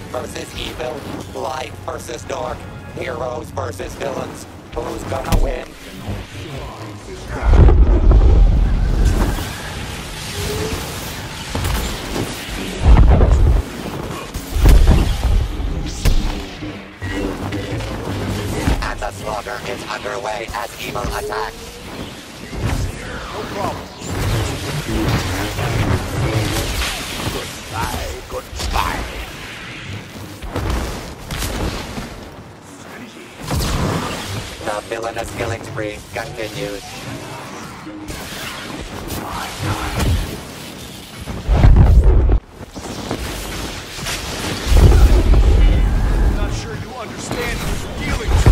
good versus evil, light versus dark, heroes versus villains. Who's gonna win? And the slaughter is underway as evil attacks. No problem. Goodbye, goodbye. The villainous killing spree continues. I'm not sure you understand who's dealing to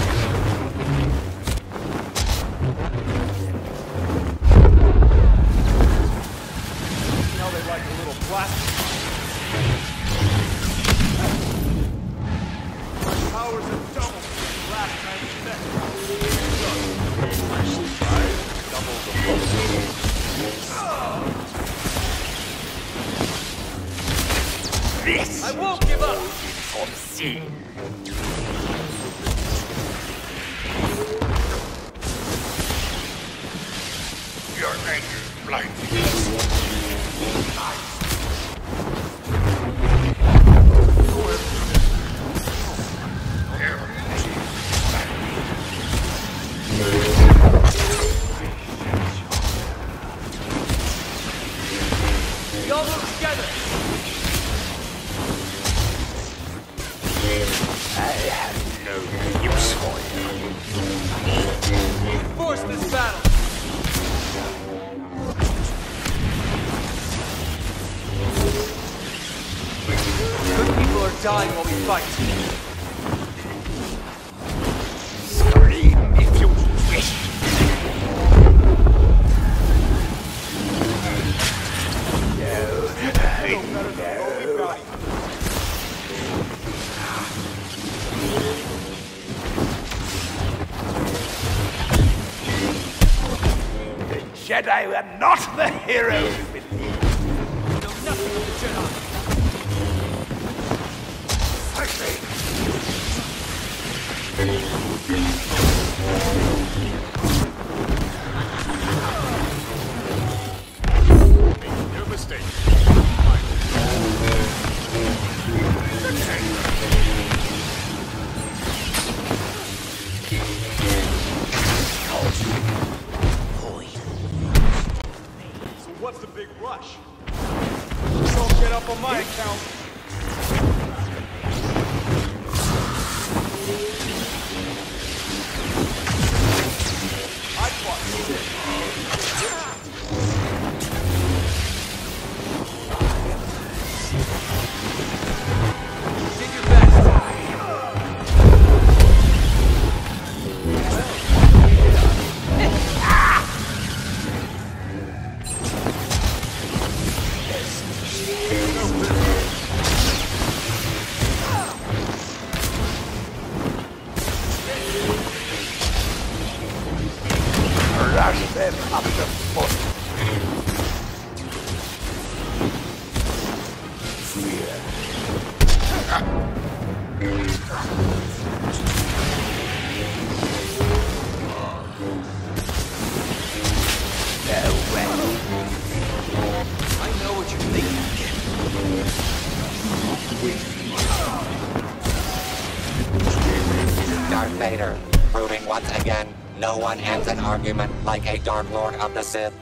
this! I won't give up! Obscene. Your anger blinds you. We all work together! I have no use for you. Force this battle! Good people are dying while we fight. Scream if you wish. No. Jedi were not the heroes with me. I know nothing of the Jedi. Make no mistake. What's the big rush? Don't get up on my account. I fought. Did your best. Rush them up the foot. I know what you're thinking. Darth Vader, proving once again. No one ends an argument like a Dark Lord of the Sith.